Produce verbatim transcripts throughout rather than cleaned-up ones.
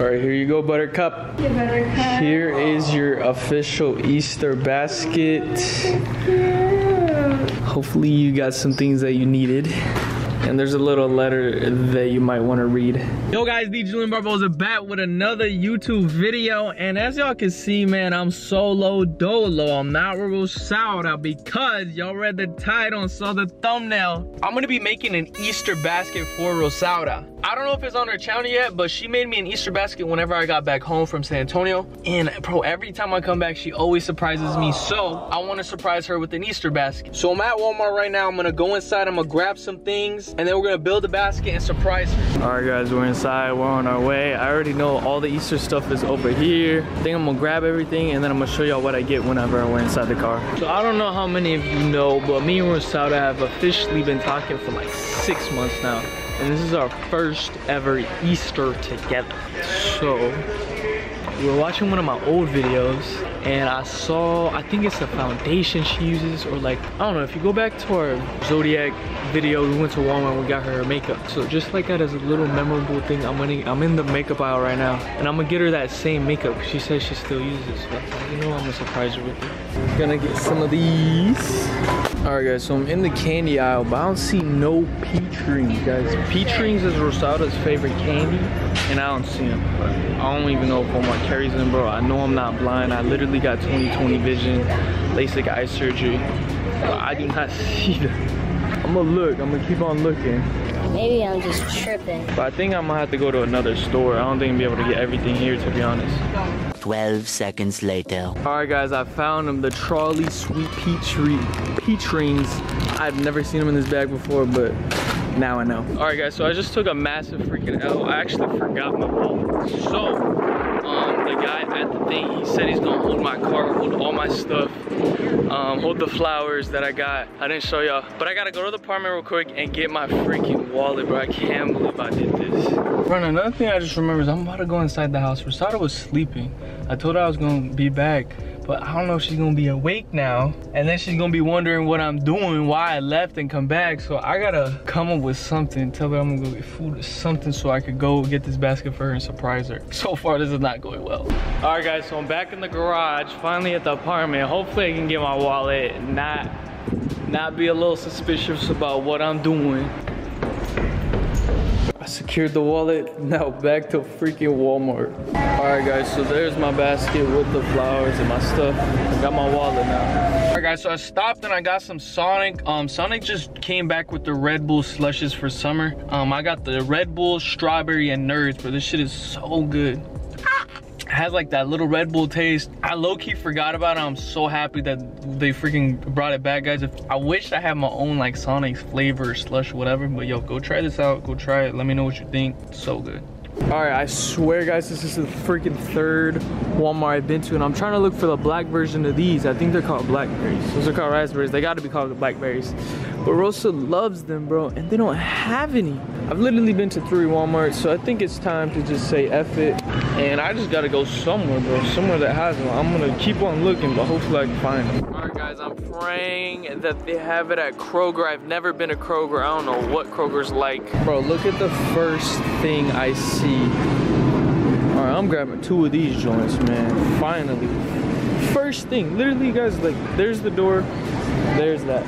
All right, here you go, Buttercup. Yeah, Buttercup. Here is your official Easter basket. Hopefully you got some things that you needed. And there's a little letter that you might want to read. Yo guys, D Julian Barboza back with another YouTube video. And as y'all can see, man, I'm solo dolo. I'm not with Rosaura because y'all read the title and saw the thumbnail. I'm gonna be making an Easter basket for Rosaura. I don't know if it's on her channel yet, but she made me an Easter basket whenever I got back home from San Antonio. And bro, every time I come back, she always surprises me. So I want to surprise her with an Easter basket. So I'm at Walmart right now. I'm gonna go inside, I'm gonna grab some things, and then we're gonna build a basket and surprise her. All right guys, we're inside, we're on our way. I already know all the Easter stuff is over here. I think I'm gonna grab everything and then I'm gonna show y'all what I get whenever we're inside the car. So I don't know how many of you know, but me and Rosaura have officially been talking for like six months now. And this is our first ever Easter together. So we were watching one of my old videos and I saw, I think it's the foundation she uses, or like, I don't know, if you go back to our Zodiac video, we went to Walmart and we got her makeup. So just like that is a little memorable thing, I'm, gonna, I'm in the makeup aisle right now and I'm gonna get her that same makeup because she says she still uses it. So you know, I'm gonna surprise her with it. Gonna get some of these. All right guys, so I'm in the candy aisle, but I don't see no peach rings, guys. Peach rings is Rosaura's favorite candy and I don't see them. I don't even know if Omar carries them, bro. I know I'm not blind. I literally got twenty twenty vision, LASIK eye surgery, but I do not see them. I'm gonna look, I'm gonna keep on looking. Maybe I'm just tripping. But I think I'm gonna have to go to another store. I don't think I'm gonna be able to get everything here, to be honest. twelve seconds later. All right guys, I found them, the Trolley Sweet Peach, re peach Rings. I've never seen them in this bag before, but now I know. All right guys, so I just took a massive freaking L. I actually forgot my wallet. So, Um, the guy at the thing, he said he's gonna hold my cart, hold all my stuff, um, hold the flowers that I got. I didn't show y'all, but I gotta go to the apartment real quick and get my freaking wallet, bro. I can't believe I did this. Bro, another thing I just remembered is I'm about to go inside the house. Rosaura was sleeping. I told her I was gonna be back, but I don't know if she's gonna be awake now. And then she's gonna be wondering what I'm doing, why I left and come back. So I gotta come up with something, tell her I'm gonna go get food or something so I could go get this basket for her and surprise her. So far, this is not going well. All right guys, so I'm back in the garage, finally at the apartment. Hopefully I can get my wallet and not, not be a little suspicious about what I'm doing. I secured the wallet, now back to freaking Walmart. All right guys, so there's my basket with the flowers and my stuff. I got my wallet now. All right guys, so I stopped and I got some Sonic. Um, Sonic just came back with the Red Bull slushes for summer. Um, I got the Red Bull, strawberry, and nerds, but this shit is so good. It has like that little Red Bull taste. I low-key forgot about it. I'm so happy that they freaking brought it back, guys. If, I wish I had my own like Sonic's flavor, slush, whatever, but yo, go try this out, go try it. Let me know what you think, it's so good. All right, I swear guys, this is the freaking third Walmart I've been to and I'm trying to look for the black version of these. I think they're called blackberries. Those are called raspberries. They gotta be called the blackberries. But Rosa loves them, bro, and they don't have any. I've literally been to three Walmarts, so I think it's time to just say F it. And I just gotta go somewhere, bro, somewhere that has them. I'm gonna keep on looking, but hopefully I can find them. All right, guys, I'm praying that they have it at Kroger. I've never been to Kroger. I don't know what Kroger's like. Bro, look at the first thing I see. All right, I'm grabbing two of these joints, man, finally. First thing, literally, guys, like, there's the door, there's that.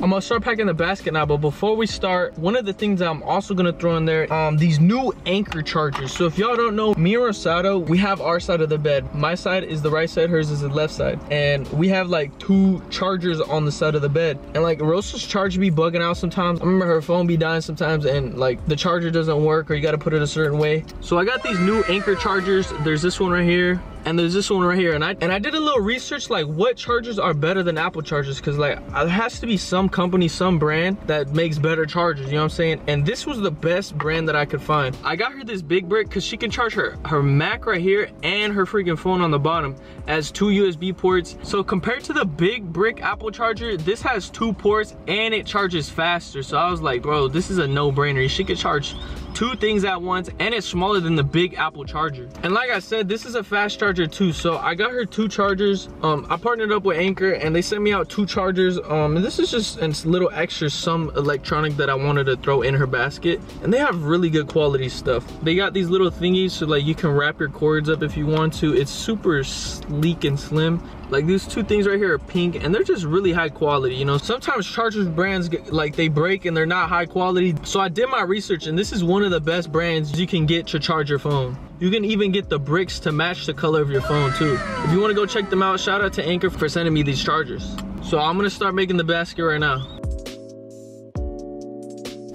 I'm gonna start packing the basket now, but before we start, one of the things I'm also gonna throw in there, um, these new Anker chargers. So if y'all don't know, me and Rosaura, we have our side of the bed. My side is the right side, hers is the left side. And we have like two chargers on the side of the bed. And like Rosa's charger be bugging out sometimes. I remember her phone be dying sometimes and like the charger doesn't work or you gotta put it a certain way. So I got these new Anker chargers. There's this one right here. And there's this one right here, and I and I did a little research like what chargers are better than Apple chargers, because like there has to be some company, some brand that makes better chargers, you know what I'm saying? And this was the best brand that I could find. I got her this big brick because she can charge her her Mac right here and her freaking phone on the bottom as two U S B ports. So compared to the big brick Apple charger, this has two ports and it charges faster. So I was like, bro, this is a no-brainer. She could charge two things at once, and it's smaller than the Big Apple charger. And like I said, this is a fast charger too, so I got her two chargers. Um, I partnered up with Anker and they sent me out two chargers. Um, and this is just a little extra, some electronic that I wanted to throw in her basket. And they have really good quality stuff. They got these little thingies so like you can wrap your cords up if you want to. It's super sleek and slim. Like these two things right here are pink and they're just really high quality, you know. Sometimes chargers brands get, like they break and they're not high quality. So I did my research and this is one of the best brands you can get to charge your phone. You can even get the bricks to match the color of your phone too. If you wanna go check them out, shout out to Anker for sending me these chargers. So I'm gonna start making the basket right now.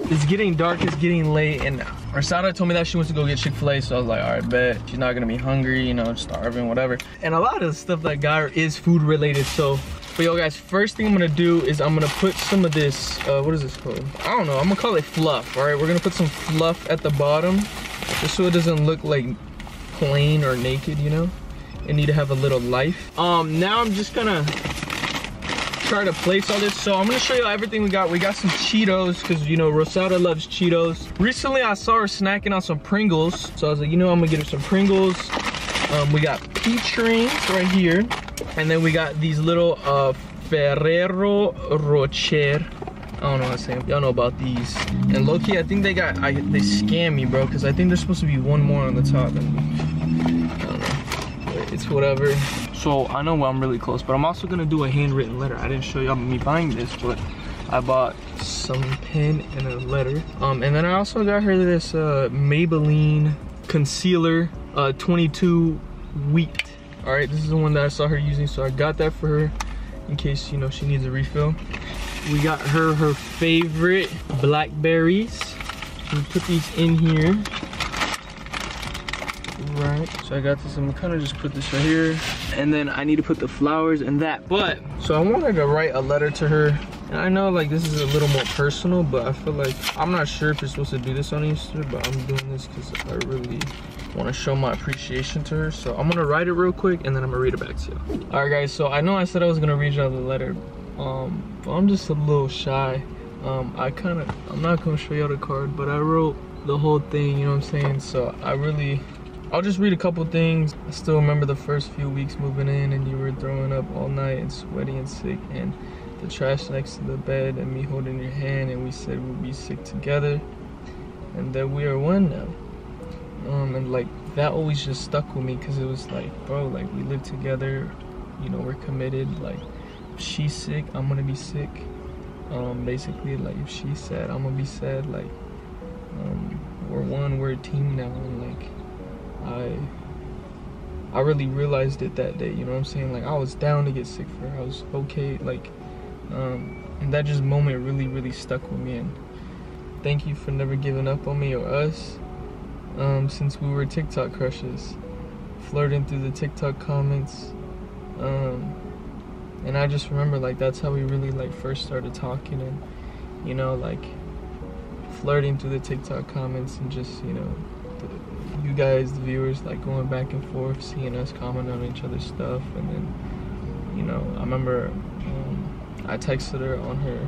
It's getting dark, it's getting late, and Rosada told me that she wants to go get Chick-fil-A, so I was like, all right, bet. She's not gonna be hungry, you know, starving, whatever. And a lot of the stuff that I got her is food related, so. But yo guys, first thing I'm gonna do is I'm gonna put some of this, uh, what is this called? I don't know, I'm gonna call it fluff, all right? We're gonna put some fluff at the bottom, just so it doesn't look like plain or naked, you know? It need to have a little life. Um, now I'm just gonna try to place all this. So I'm gonna show you everything we got. We got some Cheetos, because you know, Rosada loves Cheetos. Recently I saw her snacking on some Pringles. So I was like, you know, I'm gonna get her some Pringles. Um, we got peach rings right here. And then we got these little uh, Ferrero Rocher. I don't know what I'm saying. Y'all know about these. And low-key, I think they got, I, they scam me, bro, because I think there's supposed to be one more on the top. And I don't know, but it's whatever. So I know I'm really close, but I'm also gonna do a handwritten letter. I didn't show y'all me buying this, but I bought some pen and a letter. Um, and then I also got her this uh, Maybelline concealer, uh, twenty-two wheat. All right, this is the one that I saw her using, so I got that for her in case, you know, she needs a refill. We got her her favorite blackberries. We put these in here. Right, so I got this. I'm kind of just put this right here, and then I need to put the flowers and that. But so I wanted to write a letter to her, and I know like this is a little more personal, but I feel like I'm not sure if you're supposed to do this on Easter, but I'm doing this because I really want to show my appreciation to her. So I'm gonna write it real quick, and then I'm gonna read it back to you. All right, guys. So I know I said I was gonna read y'all the letter, um, but I'm just a little shy. Um, I kind of I'm not gonna show y'all the card, but I wrote the whole thing. You know what I'm saying? So I really. I'll just read a couple things. I still remember the first few weeks moving in and you were throwing up all night and sweaty and sick and the trash next to the bed and me holding your hand and we said we'll be sick together and that we are one now. Um, and like that always just stuck with me because it was like, bro, like we live together, you know, we're committed. Like if she's sick, I'm gonna be sick. Um, basically, like if she's sad, I'm gonna be sad. Like um, we're one, we're a team now, and like. I I really realized it that day, you know what I'm saying? Like I was down to get sick for her. I was okay, like um and that just moment really, really stuck with me, and thank you for never giving up on me or us. Um since we were TikTok crushes, flirting through the TikTok comments. Um and I just remember like that's how we really like first started talking, and you know, like flirting through the TikTok comments and just, you know, you guys, the viewers, like going back and forth, seeing us comment on each other's stuff. And then, you know, I remember um, I texted her on her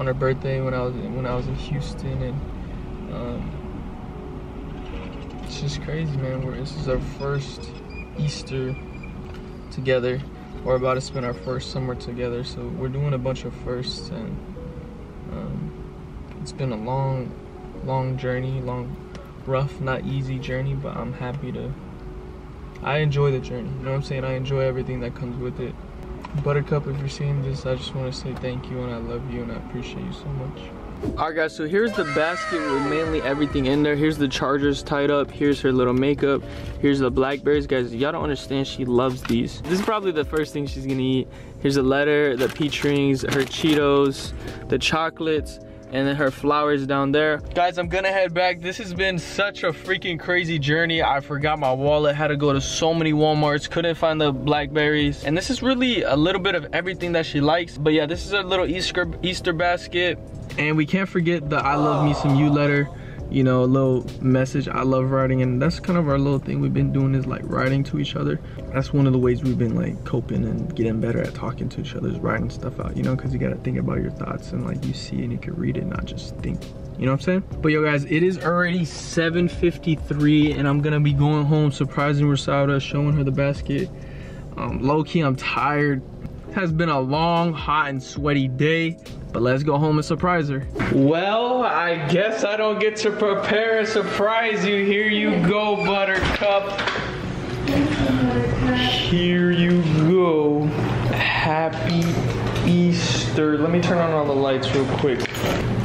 on her birthday when I was when I was in Houston, and um, it's just crazy, man. We're, this is our first Easter together. We're about to spend our first summer together, so we're doing a bunch of firsts, and um, it's been a long, long journey, long. rough, not easy journey, but I'm happy to, I enjoy the journey, you know what I'm saying? I enjoy everything that comes with it. Buttercup, if you're seeing this, I just want to say thank you, and I love you, and I appreciate you so much. All right, guys, so here's the basket with mainly everything in there. Here's the chargers tied up. Here's her little makeup. Here's the blackberries. Guys, y'all don't understand, she loves these. This is probably the first thing she's gonna eat. Here's the letter, the peach rings, her Cheetos, the chocolates, and then her flowers down there. Guys, I'm gonna head back. This has been such a freaking crazy journey. I forgot my wallet, had to go to so many Walmarts, couldn't find the blackberries. And this is really a little bit of everything that she likes. But yeah, this is a little Easter, Easter basket. And we can't forget the I love me some you letter. You know, a little message. I love writing, and that's kind of our little thing we've been doing, is like writing to each other. That's one of the ways we've been like coping and getting better at talking to each other, is writing stuff out, you know, because you got to think about your thoughts and like you see and you can read it, not just think You know what I'm saying? But yo guys, it is already seven fifty-three and I'm gonna be going home, surprising Rosada, showing her the basket. Um, low key, I'm tired. It has been a long, hot and sweaty day, but let's go home and surprise her. Well, I guess I don't get to prepare and surprise you. Here you go, Buttercup. Here you go. Happy Easter. Let me turn on all the lights real quick.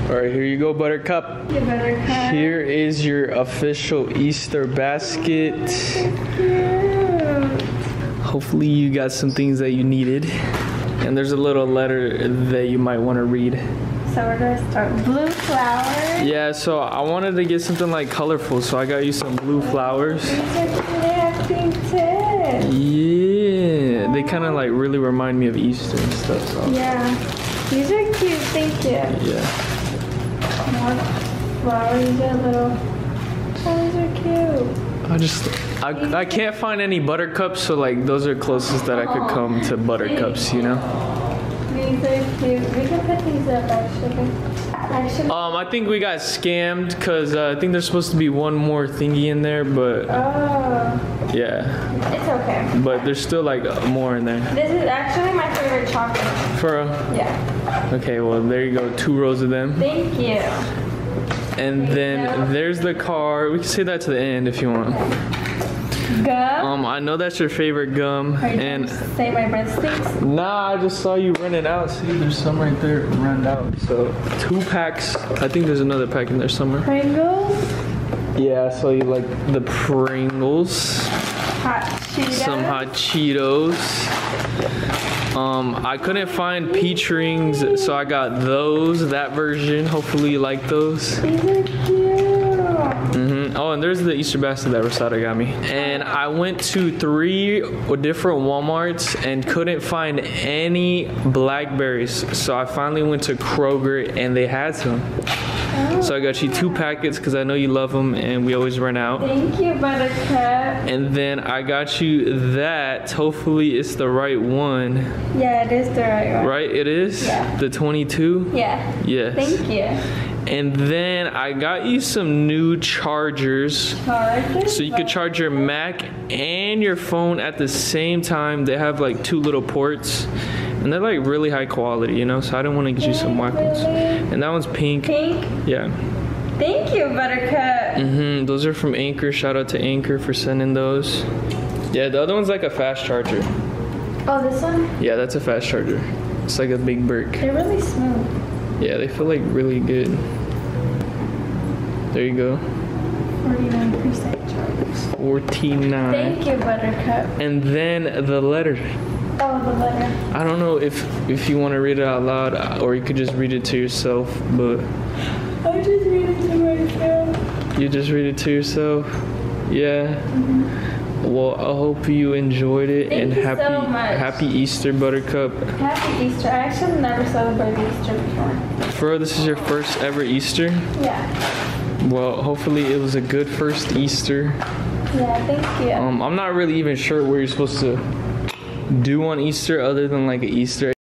All right, here you go, Buttercup. Hey, Buttercup. Here is your official Easter basket. Hopefully you got some things that you needed. And there's a little letter that you might want to read. So we're gonna start blue flowers. Yeah, so I wanted to get something like colorful, so I got you some blue flowers. Yeah, they kind of like really remind me of Easter and stuff. So. Yeah, these are cute, thank you. Yeah. More flowers, are little, oh, these are cute. I just, I, I can't find any buttercups, so like those are closest that I could come to buttercups, you know? These are cute. We can put these up actually. actually. Um, I think we got scammed because uh, I think there's supposed to be one more thingy in there, but oh. Yeah. It's okay. But there's still like more in there. This is actually my favorite chocolate. For real? Yeah. Okay, well there you go, two rows of them. Thank you. And then there's the card. We can say that to the end if you want. Gum? Um, I know that's your favorite gum. Are you and say my breath stinks? Nah, I just saw you run it out. See, there's some right there run out. So two packs. I think there's another pack in there somewhere. Pringles? Yeah, I saw you like the Pringles. Hot Cheetos. Some hot Cheetos. Um, I couldn't find peach rings, so I got those, that version. Hopefully you like those. These are cute. Mm-hmm. Oh, and there's the Easter basket that Rosada got me. And I went to three different Walmarts and couldn't find any blackberries. So I finally went to Kroger and they had some. So I got you two packets because I know you love them and we always run out. Thank you, Buttercup. And then I got you that. Hopefully it's the right one. Yeah, it is the right one. Right, it is? Yeah. The twenty-two? Yeah. Yes. Thank you. And then I got you some new chargers. Chargers? So you could charge your Mac and your phone at the same time. They have like two little ports. And they're like really high quality, you know? So I don't want to get you some whack ones. And that one's pink. Pink? Yeah. Thank you, Buttercup. Mm-hmm. Those are from Anker. Shout out to Anker for sending those. Yeah, the other one's like a fast charger. Oh, this one? Yeah, that's a fast charger. It's like a big brick. They're really smooth. Yeah, they feel like really good. There you go. forty-nine percent chargers. forty-nine. Thank you, Buttercup. And then the letter. Oh, the letter. I don't know if if you want to read it out loud or you could just read it to yourself, but I just read it to myself. You just read it to yourself? Yeah. Mm-hmm. Well, I hope you enjoyed it. Thank and you happy so much. Happy Easter, Buttercup. Happy Easter. I actually never celebrated Easter before. For this is your first ever Easter? Yeah. Well, hopefully it was a good first Easter. Yeah, thank you. Um, I'm not really even sure where you're supposed to do on Easter other than like an Easter egg.